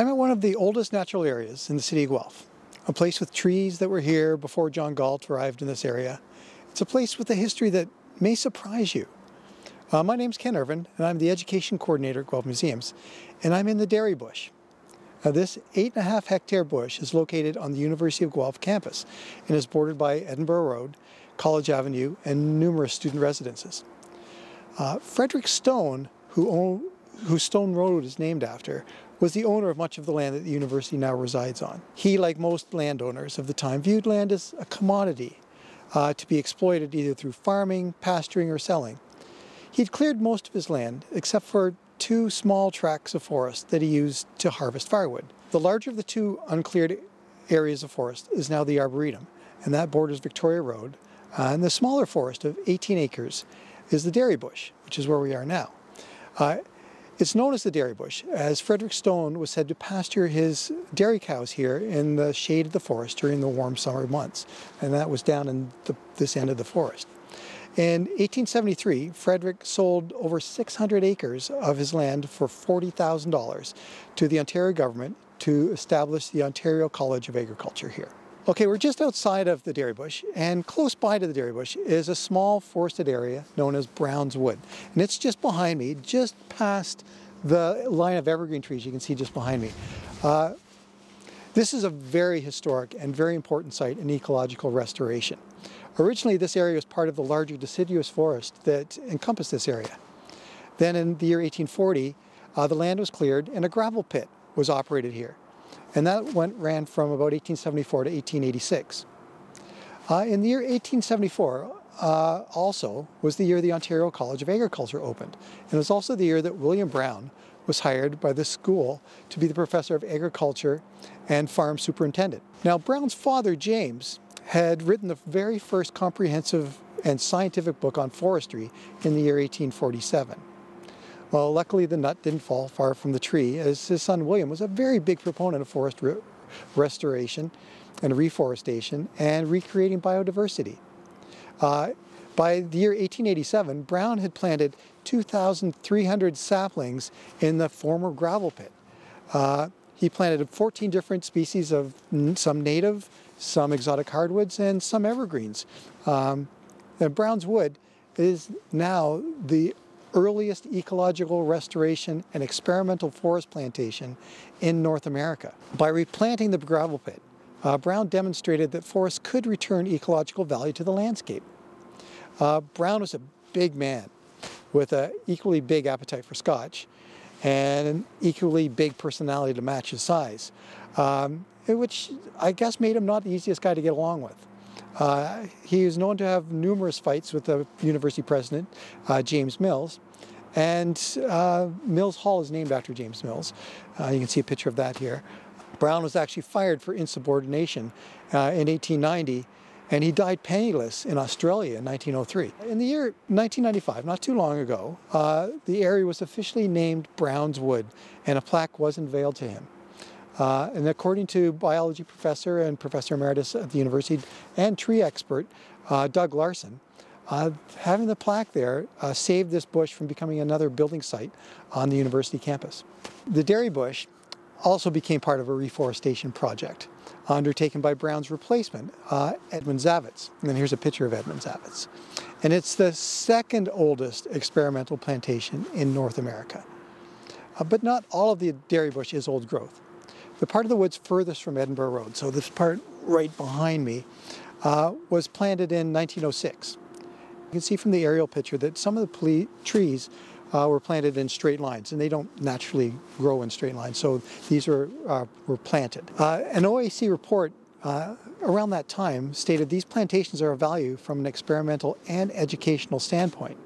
I'm at one of the oldest natural areas in the city of Guelph, a place with trees that were here before John Galt arrived in this area. It's a place with a history that may surprise you. My name's Ken Irvine, and I'm the Education Coordinator at Guelph Museums, and I'm in the Dairy Bush. Now, this 8.5-hectare bush is located on the University of Guelph campus and is bordered by Edinburgh Road, College Avenue, and numerous student residences. Frederick Stone, who Stone Road is named after, was the owner of much of the land that the university now resides on. He, like most landowners of the time, viewed land as a commodity to be exploited either through farming, pasturing, or selling. He'd cleared most of his land, except for two small tracts of forest that he used to harvest firewood. The larger of the two uncleared areas of forest is now the Arboretum, and that borders Victoria Road, and the smaller forest of 18 acres is the Dairy Bush, which is where we are now. It's known as the Dairy Bush, as Frederick Stone was said to pasture his dairy cows here in the shade of the forest during the warm summer months, and that was down in this end of the forest. In 1873, Frederick sold over 600 acres of his land for $40,000 to the Ontario government to establish the Ontario College of Agriculture here. Okay, we're just outside of the Dairy Bush, and close by to the Dairy Bush is a small forested area known as Brown's Wood. And it's just behind me, just past the line of evergreen trees you can see just behind me. This is a very historic and very important site in ecological restoration. Originally, this area was part of the larger deciduous forest that encompassed this area. Then in the year 1840, the land was cleared and a gravel pit was operated here. And that ran from about 1874 to 1886. In the year 1874 also was the year the Ontario College of Agriculture opened. And it was also the year that William Brown was hired by this school to be the professor of agriculture and farm superintendent. Now, Brown's father, James, had written the very first comprehensive and scientific book on forestry in the year 1847. Well, luckily the nut didn't fall far from the tree, as his son William was a very big proponent of forest restoration and reforestation and recreating biodiversity. By the year 1887, Brown had planted 2,300 saplings in the former gravel pit. He planted 14 different species of some native, some exotic hardwoods, and some evergreens. And Brown's Wood is now the earliest ecological restoration and experimental forest plantation in North America. By replanting the gravel pit, Brown demonstrated that forests could return ecological value to the landscape. Brown was a big man with an equally big appetite for scotch and an equally big personality to match his size, which I guess made him not the easiest guy to get along with. He is known to have numerous fights with the university president, James Mills, and Mills Hall is named after James Mills. You can see a picture of that here. Brown was actually fired for insubordination in 1890, and he died penniless in Australia in 1903. In the year 1995, not too long ago, the area was officially named Brown's Wood, and a plaque was unveiled to him. And according to biology professor and professor emeritus at the university and tree expert, Doug Larson, having the plaque there saved this bush from becoming another building site on the university campus. The Dairy Bush also became part of a reforestation project undertaken by Brown's replacement, Edmund Zavitz. And here's a picture of Edmund Zavitz. And it's the second oldest experimental plantation in North America. But not all of the Dairy Bush is old growth. The part of the woods furthest from Edinburgh Road, so this part right behind me, was planted in 1906. You can see from the aerial picture that some of the trees were planted in straight lines, and they don't naturally grow in straight lines, so these were planted. An OAC report around that time stated these plantations are of value from an experimental and educational standpoint.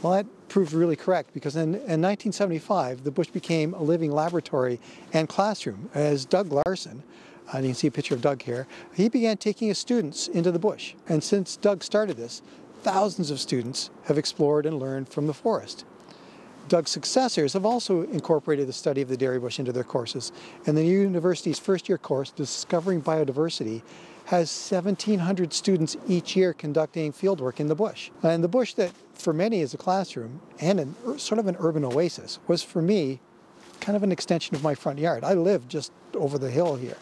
Well, that proved really correct, because in 1975, the bush became a living laboratory and classroom, as Doug Larson, and you can see a picture of Doug here, he began taking his students into the bush. And since Doug started this, thousands of students have explored and learned from the forest. Doug's successors have also incorporated the study of the Dairy Bush into their courses, and the university's first-year course, Discovering Biodiversity, has 1,700 students each year conducting fieldwork in the bush. And the bush that for many is a classroom and sort of an urban oasis was for me kind of an extension of my front yard. I lived just over the hill here.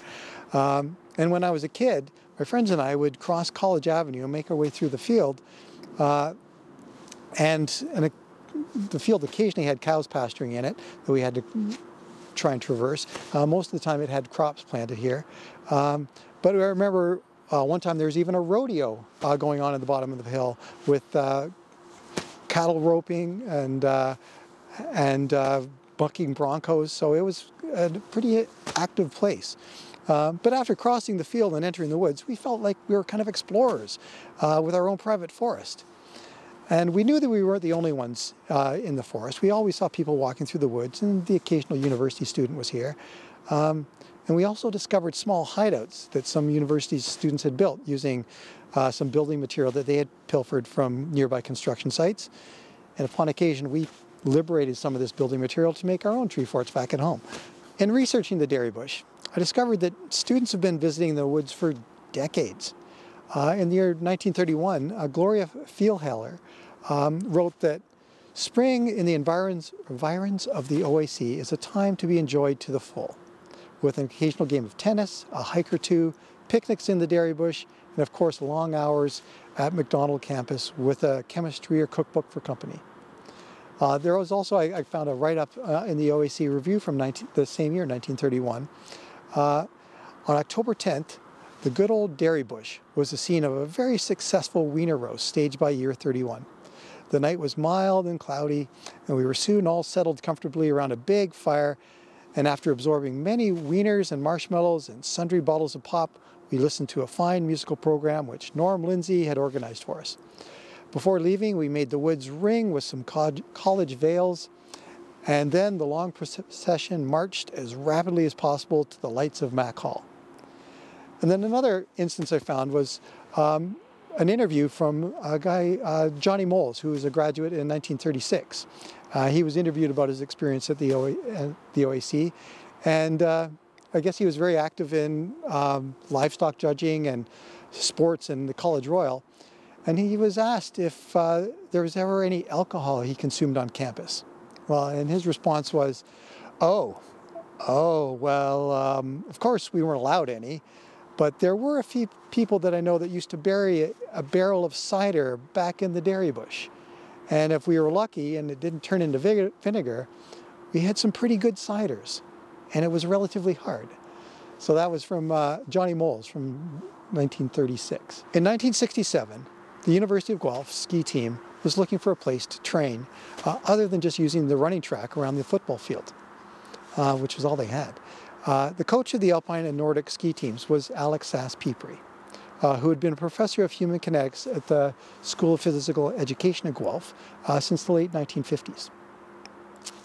And when I was a kid, my friends and I would cross College Avenue and make our way through the field. And the field occasionally had cows pasturing in it that we had to try and traverse. Most of the time it had crops planted here. But I remember one time there was even a rodeo going on at the bottom of the hill with cattle roping and bucking broncos. So it was a pretty active place. But after crossing the field and entering the woods, we felt like we were kind of explorers with our own private forest. And we knew that we weren't the only ones in the forest. We always saw people walking through the woods, and the occasional university student was here. And we also discovered small hideouts that some university students had built using some building material that they had pilfered from nearby construction sites. And upon occasion, we liberated some of this building material to make our own tree forts back at home. In researching the Dairy Bush, I discovered that students have been visiting the woods for decades. In the year 1931, Gloria Fielheller wrote that spring in the environs of the OAC is a time to be enjoyed to the full, with an occasional game of tennis, a hike or two, picnics in the Dairy Bush, and of course long hours at McDonald campus with a chemistry or cookbook for company. There was also, I found a write-up in the OAC Review from the same year, 1931. On October 10th, the good old Dairy Bush was the scene of a very successful wiener roast staged by year 31. The night was mild and cloudy, and we were soon all settled comfortably around a big fire, and after absorbing many wieners and marshmallows and sundry bottles of pop, we listened to a fine musical program which Norm Lindsay had organized for us. Before leaving, we made the woods ring with some college veils, and then the long procession marched as rapidly as possible to the lights of Mac Hall. And then another instance I found was an interview from a guy, Johnny Moles, who was a graduate in 1936. He was interviewed about his experience at the OAC, and I guess he was very active in livestock judging and sports and the College Royal. And he was asked if there was ever any alcohol he consumed on campus. Well, and his response was, well, of course we weren't allowed any, but there were a few people that I know that used to bury a barrel of cider back in the Dairy Bush. And if we were lucky and it didn't turn into vinegar, we had some pretty good ciders, and it was relatively hard. So that was from Johnny Moles from 1936. In 1967, the University of Guelph ski team was looking for a place to train other than just using the running track around the football field, which was all they had. The coach of the Alpine and Nordic ski teams was Alex Sass Peepre, who had been a professor of human kinetics at the School of Physical Education at Guelph since the late 1950s.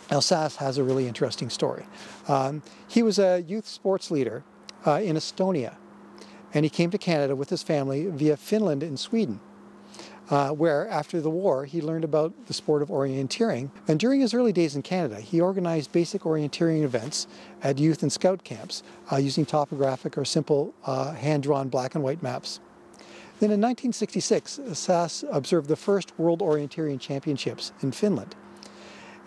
Now, Sass has a really interesting story. He was a youth sports leader in Estonia, and he came to Canada with his family via Finland and Sweden, where after the war he learned about the sport of orienteering. And during his early days in Canada, he organized basic orienteering events at youth and scout camps using topographic or simple hand-drawn black and white maps. Then in 1966, Sass observed the first World Orienteering Championships in Finland.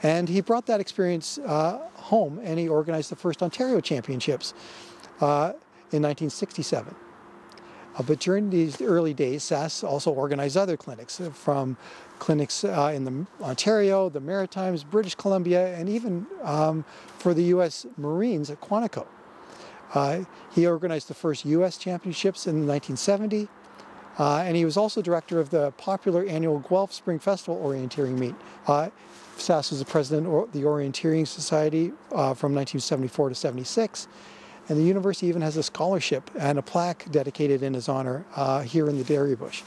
And he brought that experience home, and he organized the first Ontario Championships in 1967. But during these early days, Sass also organized other clinics, from clinics in Ontario, the Maritimes, British Columbia, and even for the U.S. Marines at Quantico. He organized the first U.S. championships in 1970, and he was also director of the popular annual Guelph Spring Festival Orienteering Meet. Sass was the president of the Orienteering Society from 1974 to 76. And the university even has a scholarship and a plaque dedicated in his honor here in the Dairy Bush.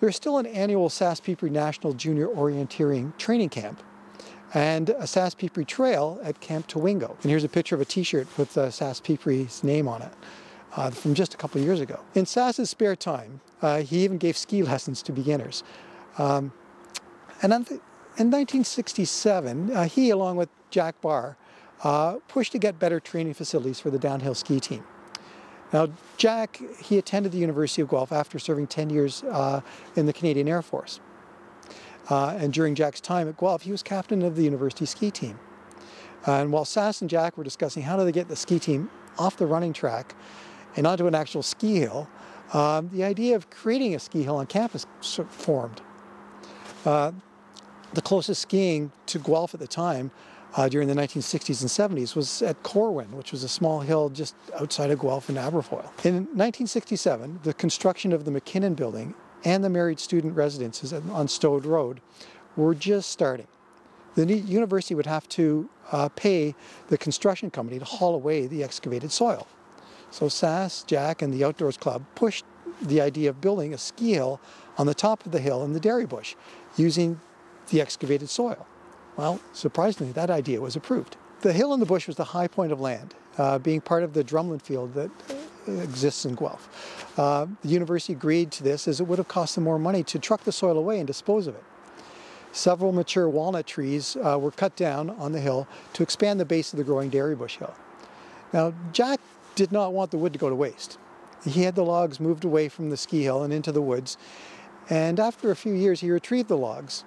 There's still an annual Sass Peepri National Junior Orienteering Training Camp and a Sass Peepri Trail at Camp Tawingo. And here's a picture of a t-shirt with Sass Peepri's name on it from just a couple years ago. In Sass's spare time, he even gave ski lessons to beginners. And in 1967, he, along with Jack Barr, pushed to get better training facilities for the downhill ski team. Now, Jack, he attended the University of Guelph after serving 10 years in the Canadian Air Force. And during Jack's time at Guelph, he was captain of the university ski team. And while Sass and Jack were discussing how do they get the ski team off the running track and onto an actual ski hill, the idea of creating a ski hill on campus formed. The closest skiing to Guelph at the time during the 1960s and 70s was at Corwin, which was a small hill just outside of Guelph in Aberfoyle. In 1967, the construction of the McKinnon Building and the married student residences on Stowed Road were just starting. The university would have to pay the construction company to haul away the excavated soil. So Sass, Jack, and the Outdoors Club pushed the idea of building a ski hill on the top of the hill in the Dairy Bush using the excavated soil. Well, surprisingly, that idea was approved. The hill in the bush was the high point of land, being part of the drumlin field that exists in Guelph. The university agreed to this as it would have cost them more money to truck the soil away and dispose of it. Several mature walnut trees were cut down on the hill to expand the base of the growing Dairy Bush hill. Now, Jack did not want the wood to go to waste. He had the logs moved away from the ski hill and into the woods, and after a few years he retrieved the logs.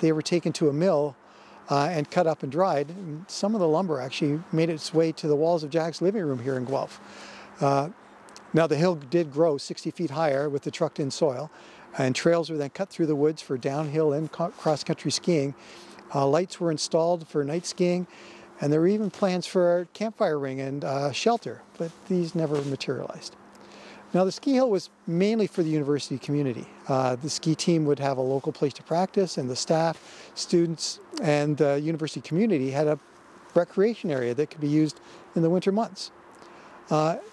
They were taken to a mill and cut up and dried, and some of the lumber actually made its way to the walls of Jack's living room here in Guelph. Now the hill did grow 60 feet higher with the trucked in soil, and trails were then cut through the woods for downhill and cross-country skiing. Lights were installed for night skiing, and there were even plans for a campfire ring and shelter, but these never materialized. Now the ski hill was mainly for the university community. The ski team would have a local place to practice, and the staff, students, and the university community had a recreation area that could be used in the winter months.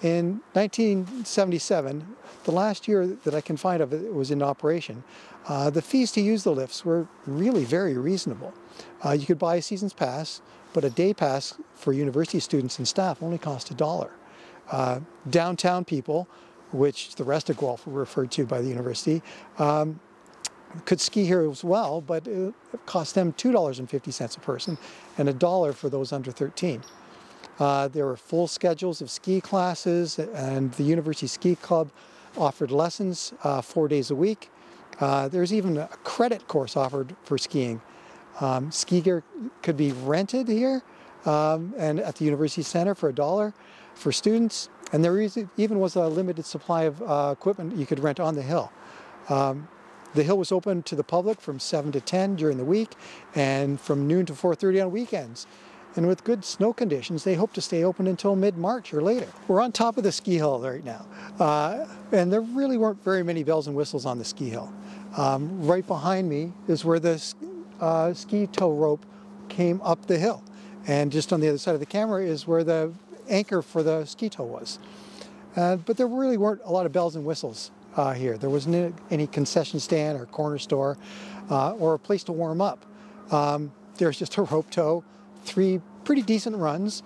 In 1977, the last year that I can find of it was in operation, the fees to use the lifts were really very reasonable. You could buy a season's pass, but a day pass for university students and staff only cost $1. Downtown people, which the rest of Guelph were referred to by the university, could ski here as well, but it cost them $2.50 a person and $1 for those under 13. There were full schedules of ski classes, and the University Ski Club offered lessons 4 days a week. There's even a credit course offered for skiing. Ski gear could be rented here and at the University Center for $1 for students. And there even was a limited supply of equipment you could rent on the hill. The hill was open to the public from 7 to 10 during the week and from noon to 4:30 on weekends. And with good snow conditions, they hope to stay open until mid-March or later. We're on top of the ski hill right now, and there really weren't very many bells and whistles on the ski hill. Right behind me is where the ski tow rope came up the hill, and just on the other side of the camera is where the anchor for the ski tow was. But there really weren't a lot of bells and whistles here. There wasn't any concession stand or corner store or a place to warm up. There's just a rope tow, 3 pretty decent runs,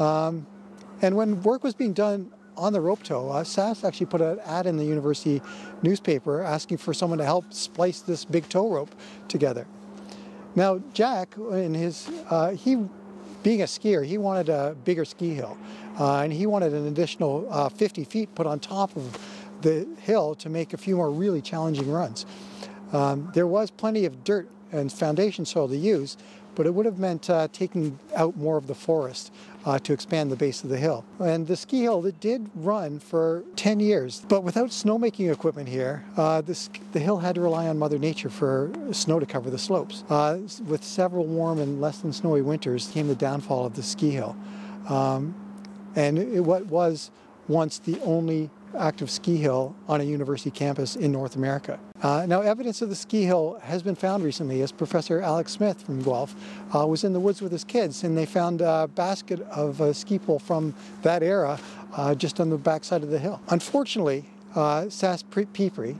and when work was being done on the rope tow, Sass actually put an ad in the university newspaper asking for someone to help splice this big tow rope together. Now Jack, in his, he being a skier, he wanted a bigger ski hill, and he wanted an additional 50 feet put on top of the hill to make a few more really challenging runs. There was plenty of dirt and foundation soil to use, but it would have meant taking out more of the forest to expand the base of the hill. And the ski hill that did run for 10 years, but without snowmaking equipment here, the hill had to rely on Mother Nature for snow to cover the slopes. With several warm and less than snowy winters came the downfall of the ski hill. And what was once the only active ski hill on a university campus in North America. Now evidence of the ski hill has been found recently, as Professor Alex Smith from Guelph was in the woods with his kids, and they found a basket of ski pole from that era just on the backside of the hill. Unfortunately, Sass Peepri,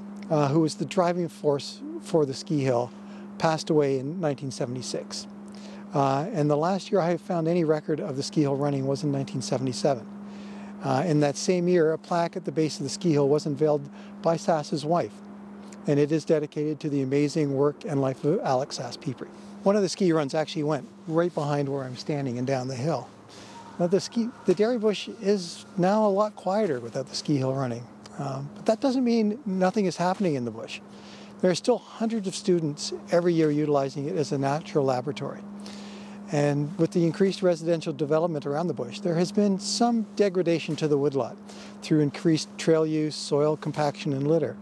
who was the driving force for the ski hill, passed away in 1976. And the last year I have found any record of the ski hill running was in 1977. In that same year, a plaque at the base of the ski hill was unveiled by Sass's wife, and it is dedicated to the amazing work and life of Alex Sass Peepre. One of the ski runs actually went right behind where I'm standing and down the hill. Now the Dairy Bush is now a lot quieter without the ski hill running, but that doesn't mean nothing is happening in the bush. There are still hundreds of students every year utilizing it as a natural laboratory. And with the increased residential development around the bush, there has been some degradation to the woodlot through increased trail use, soil compaction, and litter.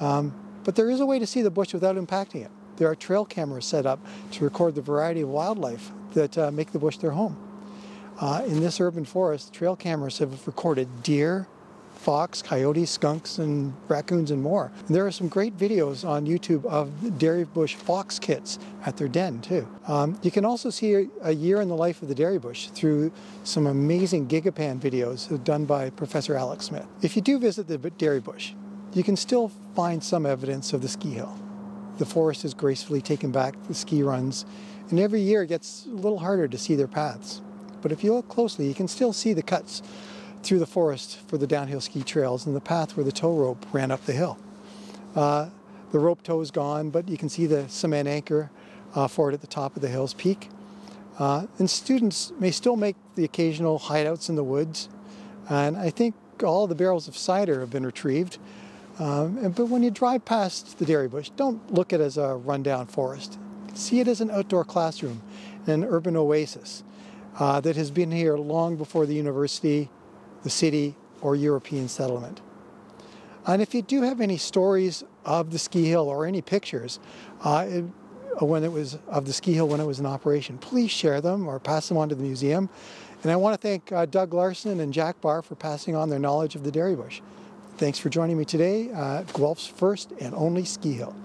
But there is a way to see the bush without impacting it. There are trail cameras set up to record the variety of wildlife that make the bush their home. In this urban forest, trail cameras have recorded deer, fox, coyotes, skunks, and raccoons, and more. And there are some great videos on YouTube of Dairy Bush fox kits at their den, too. You can also see a year in the life of the Dairy Bush through some amazing Gigapan videos done by Professor Alex Smith. If you do visit the Dairy Bush, you can still find some evidence of the ski hill. The forest is gracefully taken back, the ski runs, and every year it gets a little harder to see their paths. But if you look closely, you can still see the cuts through the forest for the downhill ski trails and the path where the tow rope ran up the hill. The rope tow is gone, but you can see the cement anchor for it at the top of the hill's peak. And students may still make the occasional hideouts in the woods. And I think all the barrels of cider have been retrieved. But when you drive past the Dairy Bush, don't look at it as a rundown forest. See it as an outdoor classroom and an urban oasis that has been here long before the university, the city, or European settlement. And if you do have any stories of the ski hill or any pictures of the ski hill when it was in operation, please share them or pass them on to the museum. And I want to thank Doug Larson and Jack Barr for passing on their knowledge of the Dairy Bush. Thanks for joining me today at Guelph's first and only ski hill.